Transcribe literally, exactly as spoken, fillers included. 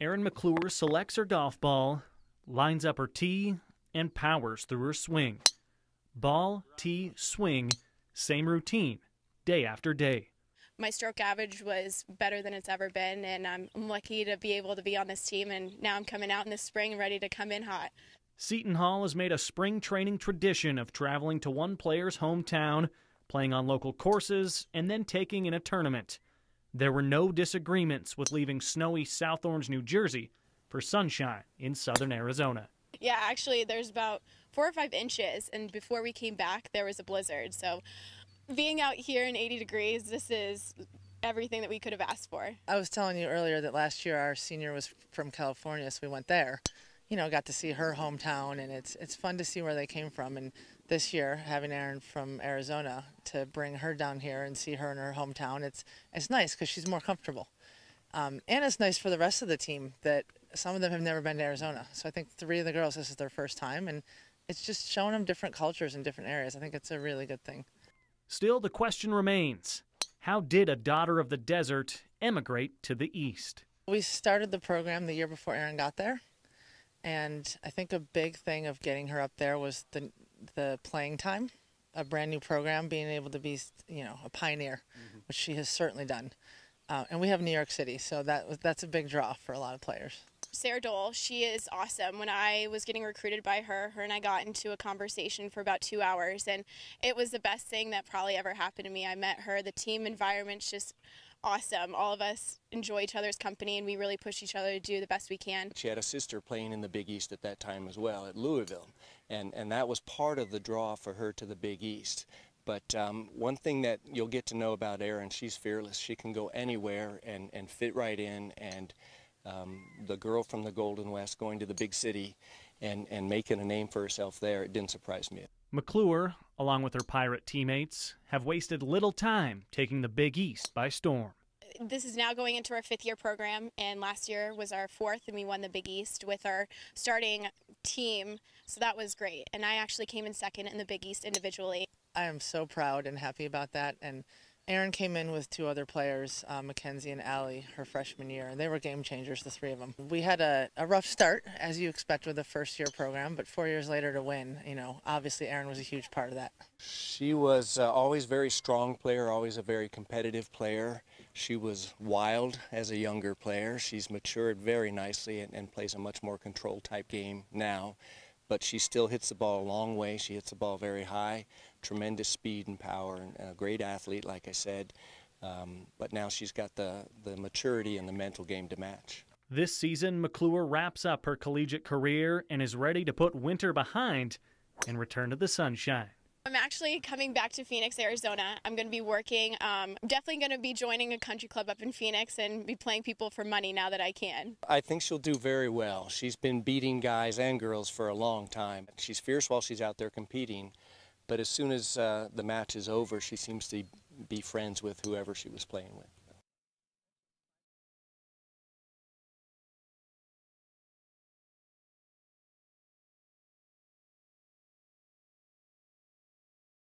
Erin McClure selects her golf ball, lines up her tee, and powers through her swing. Ball, tee, swing, same routine, day after day. My stroke average was better than it's ever been, and I'm lucky to be able to be on this team, and now I'm coming out in the spring ready to come in hot. Seton Hall has made a spring training tradition of traveling to one player's hometown, playing on local courses, and then taking in a tournament. There were no disagreements with leaving snowy South Orange, New Jersey for sunshine in southern Arizona. Yeah, actually there's about four or five inches, and before we came back there was a blizzard, so being out here in eighty degrees, this is everything that we could have asked for. I was telling you earlier that last year our senior was from California, so we went there. You know, got to see her hometown, and it's it's fun to see where they came from. And this year, having Erin from Arizona, to bring her down here and see her in her hometown, it's it's nice because she's more comfortable. Um, and it's nice for the rest of the team that some of them have never been to Arizona. So I think three of the girls, this is their first time, and it's just showing them different cultures in different areas. I think it's a really good thing. Still, the question remains, how did a daughter of the desert emigrate to the East? We started the program the year before Erin got there, and I think a big thing of getting her up there was the, the playing time, a brand new program, being able to be, you know, a pioneer, mm-hmm. which she has certainly done. Uh, and we have New York City, so that was, that's a big draw for a lot of players. Sara Doell, she is awesome. When I was getting recruited by her, her and I got into a conversation for about two hours, and it was the best thing that probably ever happened to me. I met her. The team environment's just awesome. All of us enjoy each other's company, and we really push each other to do the best we can. She had a sister playing in the Big East at that time as well, at Louisville, and, and that was part of the draw for her to the Big East. But um, one thing that you'll get to know about Erin, she's fearless. She can go anywhere and, and fit right in, and Um, the girl from the Golden West going to the big city and, and making a name for herself there, it didn't surprise me. McClure, along with her Pirate teammates, have wasted little time taking the Big East by storm. This is now going into our fifth year program, and last year was our fourth, and we won the Big East with our starting team, so that was great. And I actually came in second in the Big East individually. I am so proud and happy about that. And Erin came in with two other players, uh, Mackenzie and Allie, her freshman year, and they were game changers, the three of them. We had a, a rough start, as you expect with a first-year program, but four years later to win, you know, obviously Erin was a huge part of that. She was uh, always a very strong player, always a very competitive player. She was wild as a younger player. She's matured very nicely and, and plays a much more control-type game now, but she still hits the ball a long way. She hits the ball very high. Tremendous speed and power, and a great athlete, like I said, um, but now she's got the, the maturity and the mental game to match. This season, McClure wraps up her collegiate career and is ready to put winter behind and return to the sunshine. I'm actually coming back to Phoenix, Arizona. I'm going to be working. Um, I'm definitely going to be joining a country club up in Phoenix and be playing people for money now that I can. I think she'll do very well. She's been beating guys and girls for a long time. She's fierce while she's out there competing. But as soon as uh, the match is over, she seems to be friends with whoever she was playing with.